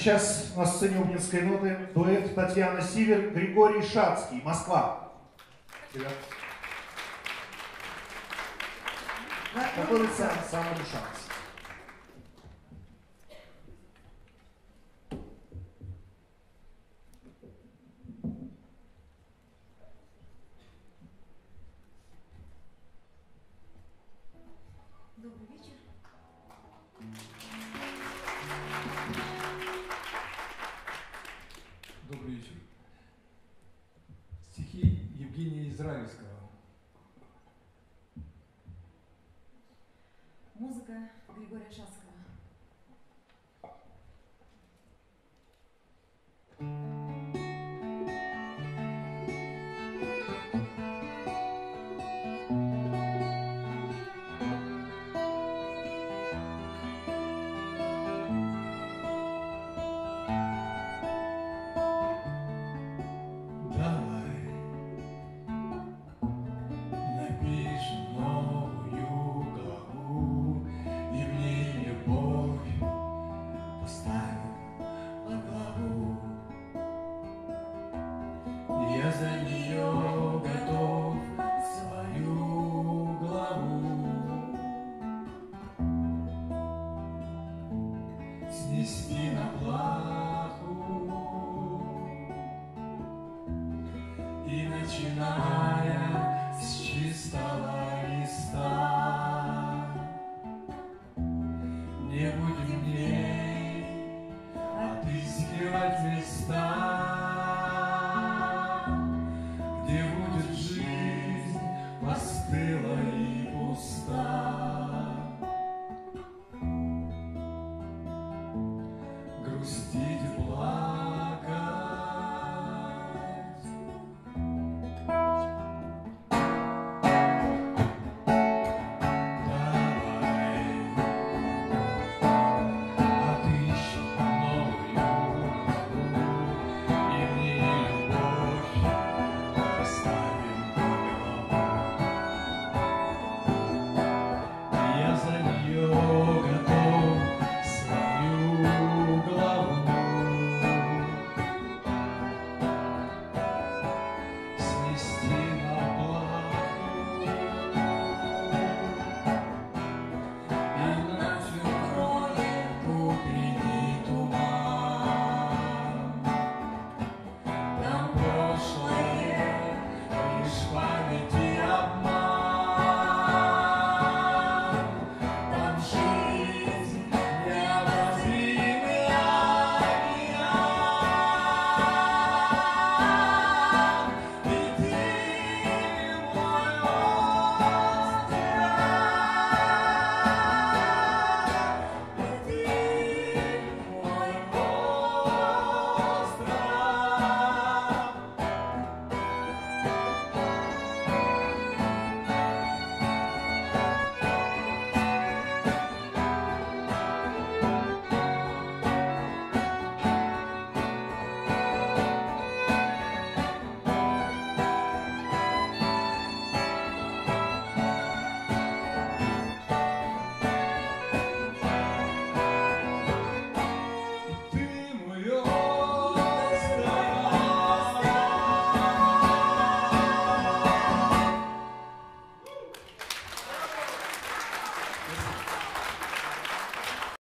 сейчас на сцене Обнинской ноты дуэт Татьяна Сивер, Григорий Шацкий, Москва. Находится самый шанс. Добрый вечер. Добрый вечер. Стихи Евгения Израильского. Музыка Григория Шацкого. Я за нее готов свою главу снести на плаху и начиная с чистого листа не будем мне отыскивать места. Грустить